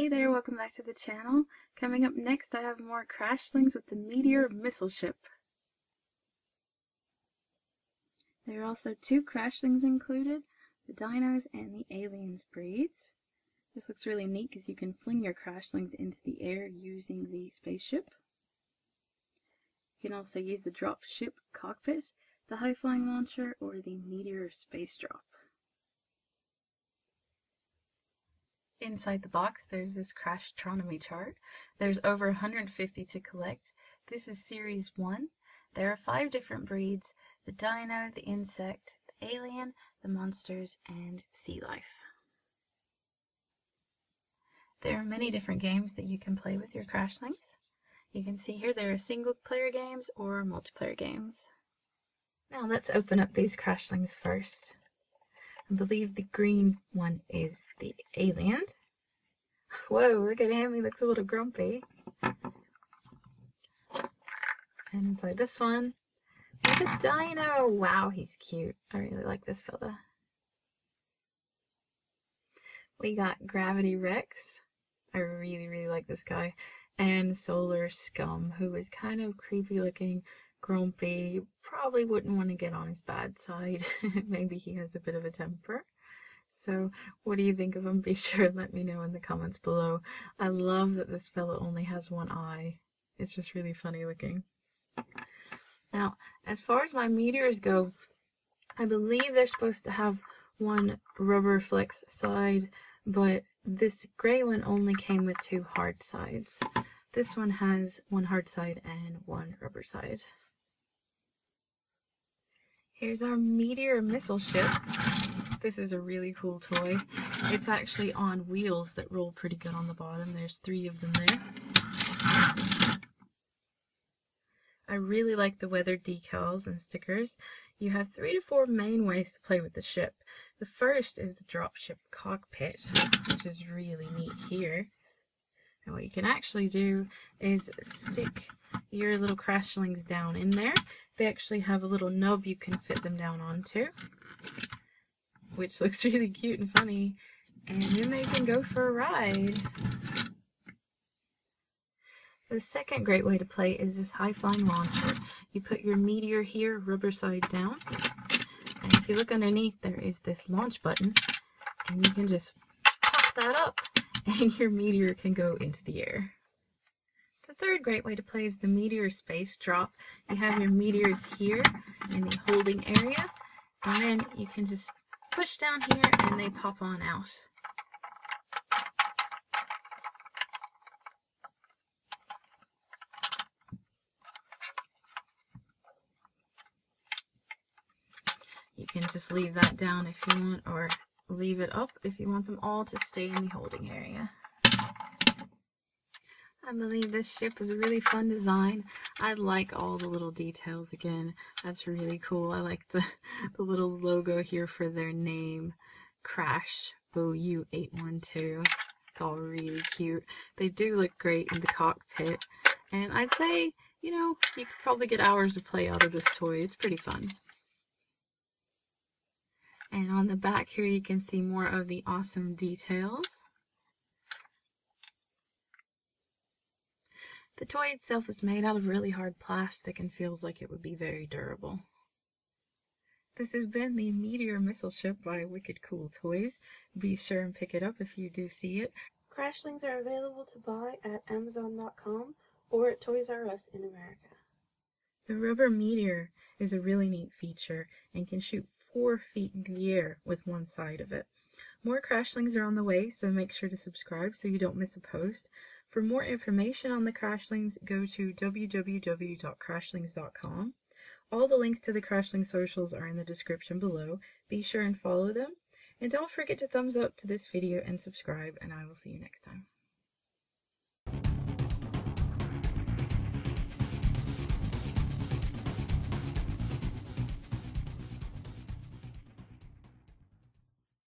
Hey there, welcome back to the channel. Coming up next I have more Crashlings with the Meteor Missile Ship. There are also two Crashlings included, the Dinos and the Aliens breeds. This looks really neat because you can fling your Crashlings into the air using the spaceship. You can also use the Drop Ship Cockpit, the High Flying Launcher, or the Meteor Space Drop. Inside the box there's this Crash-tronomy chart. There's over 150 to collect. This is Series 1. There are 5 different breeds: the Dino, the Insect, the Alien, the Monsters, and Sea Life. There are many different games that you can play with your Crashlings. You can see here there are single player games or multiplayer games. Now let's open up these Crashlings first. I believe the green one is the Alien. Whoa, Wicked Hammy looks a little grumpy. And inside this one, we have a Dino. Wow, he's cute. I really like this fella. We got Gravity Rex. I really like this guy. And Solar Scum, who is kind of creepy looking, grumpy, probably wouldn't want to get on his bad side. Maybe he has a bit of a temper. So what do you think of him? Be sure and let me know in the comments below. I love that this fella only has one eye. It's just really funny looking. Now, as far as my meteors go, I believe they're supposed to have one rubber flex side, but this gray one only came with 2 hard sides. This one has one hard side and one rubber side. Here's our Meteor Missile Ship. This is a really cool toy. It's actually on wheels that roll pretty good on the bottom. There's 3 of them there. I really like the weather decals and stickers. You have 3 to 4 main ways to play with the ship. The first is the Drop Ship Cockpit, which is really neat here. And what you can actually do is stick your little Crashlings down in there. They actually have a little nub you can fit them down onto, which looks really cute and funny. And then they can go for a ride. The second great way to play is this High Flying Launcher. You put your meteor here, rubber side down. And if you look underneath, there is this launch button. And you can just pop that up, and your meteor can go into the air. The third great way to play is the Meteor Space Drop. You have your meteors here in the holding area, and then you can just push down here and they pop on out. You can just leave that down if you want, or leave it up if you want them all to stay in the holding area. I believe this ship is a really fun design. I like all the little details again. That's really cool. I like the little logo here for their name, Crash BoU812. It's all really cute. They do look great in the cockpit. And I'd say, you know, you could probably get hours of play out of this toy. It's pretty fun. And on the back here you can see more of the awesome details. The toy itself is made out of really hard plastic and feels like it would be very durable. This has been the Meteor Missile Ship by Wicked Cool Toys. Be sure and pick it up if you do see it. Crashlings are available to buy at Amazon.com or at Toys R Us in America. The rubber meteor is a really neat feature and can shoot 4 feet in the air with one side of it. More Crashlings are on the way, so make sure to subscribe so you don't miss a post. For more information on the Crashlings, go to www.crashlings.com. All the links to the Crashling socials are in the description below. Be sure and follow them. And don't forget to thumbs up to this video and subscribe, and I will see you next time.